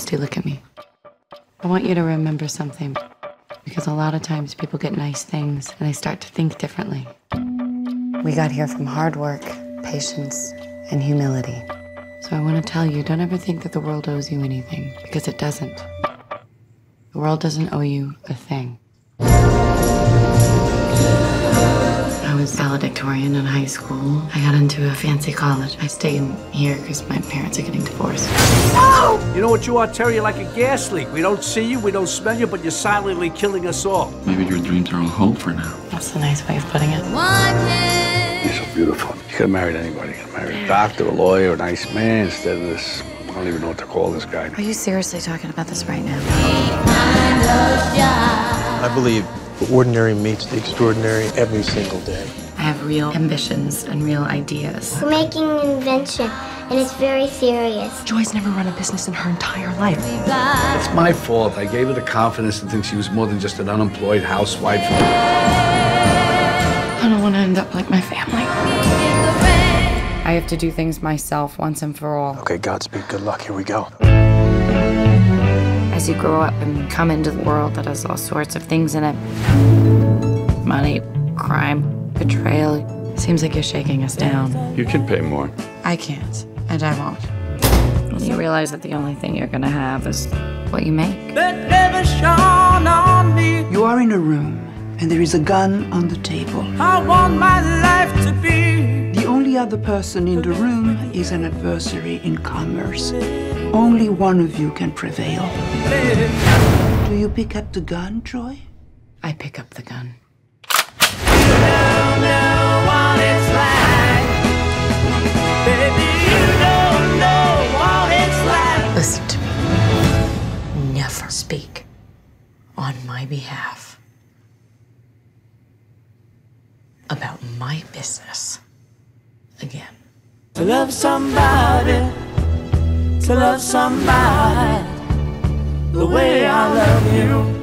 Christy, look at me. I want you to remember something, because a lot of times people get nice things and they start to think differently. We got here from hard work, patience, and humility. So I want to tell you, don't ever think that the world owes you anything, because it doesn't. The world doesn't owe you a thing. I was valedictorian in high school. I got into a fancy college. I stayed here because my parents are getting divorced. No! You know what you are, Terry? You're like a gas leak. We don't see you, we don't smell you, but you're silently killing us all. Maybe your dreams are on hold for now. That's a nice way of putting it. You're so beautiful. You could have married anybody. You could have married a doctor, a lawyer, a nice man, instead of this... I don't even know what to call this guy. Are you seriously talking about this right now? I believe the ordinary meets the extraordinary every single day. I have real ambitions and real ideas. We're making an invention, and it's very serious. Joy's never run a business in her entire life. It's my fault. I gave her the confidence to think she was more than just an unemployed housewife. I don't want to end up like my family. I have to do things myself once and for all. Okay, Godspeed, good luck, here we go. As you grow up and come into the world that has all sorts of things in it. Money, crime, betrayal. Seems like you're shaking us down. You can pay more. I can't, and I won't. When you realize that the only thing you're gonna have is what you make. That never shone on me. You are in a room, and there is a gun on the table. I want my life to be. The only other person in the room is an adversary in commerce. Only one of you can prevail. Do you pick up the gun, Joy? I pick up the gun. Listen to me. Never speak on my behalf about my business again. I love somebody. To love somebody the way I love you.